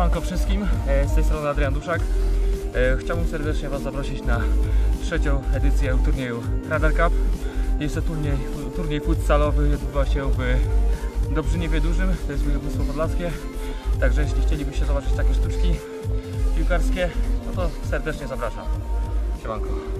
Siemanko wszystkim, z tej strony Adrian Duszak. Chciałbym serdecznie Was zaprosić na trzecią edycję turnieju Radar Cup. Jest to turniej futsalowy, odbywa się w Dobrzyniewie Dużym, to jest województwo podlaskie. Także jeśli chcielibyście zobaczyć takie sztuczki piłkarskie, no to serdecznie zapraszam. Siemanko.